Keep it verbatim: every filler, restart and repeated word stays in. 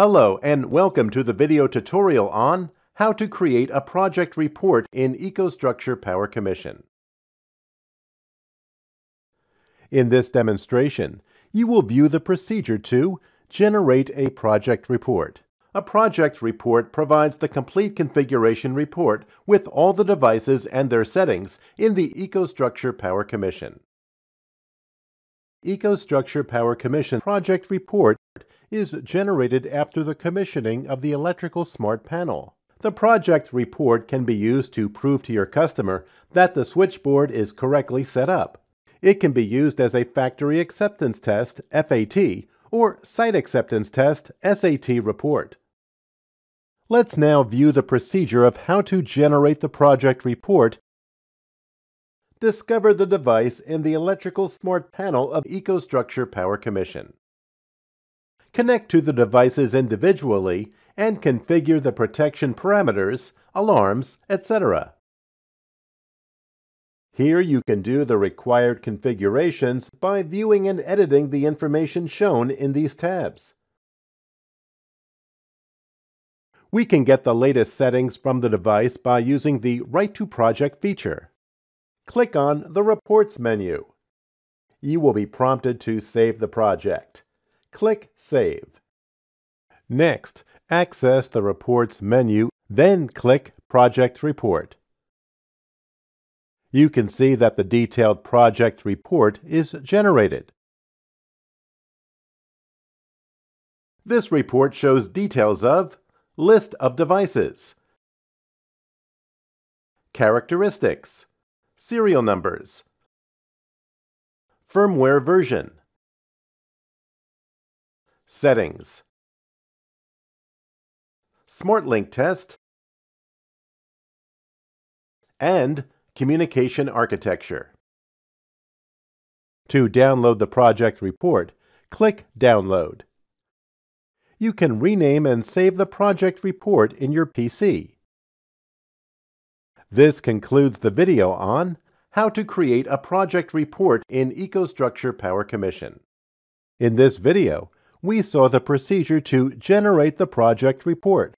Hello and welcome to the video tutorial on how to create a project report in EcoStruxure Power Commission. In this demonstration, you will view the procedure to generate a project report. A project report provides the complete configuration report with all the devices and their settings in the EcoStruxure Power Commission. EcoStruxure Power Commission project report is generated after the commissioning of the Electrical Smart Panel. The project report can be used to prove to your customer that the switchboard is correctly set up. It can be used as a Factory Acceptance Test, F A T, or Site Acceptance Test, S A T report. Let's now view the procedure of how to generate the project report. Discover the device in the Electrical Smart Panel of EcoStruxure Power Commission. Connect to the devices individually and configure the protection parameters, alarms, et cetera. Here you can do the required configurations by viewing and editing the information shown in these tabs. We can get the latest settings from the device by using the Right to Project feature. Click on the Reports menu. You will be prompted to save the project. Click Save. Next, access the Reports menu, then click Project Report. You can see that the detailed project report is generated. This report shows details of list of devices, characteristics, serial numbers, firmware version, settings, SmartLink Test, and communication architecture. To download the project report, click Download. You can rename and save the project report in your P C. This concludes the video on how to create a project report in EcoStruxure Power Commission. In this video, we saw the procedure to generate the project report.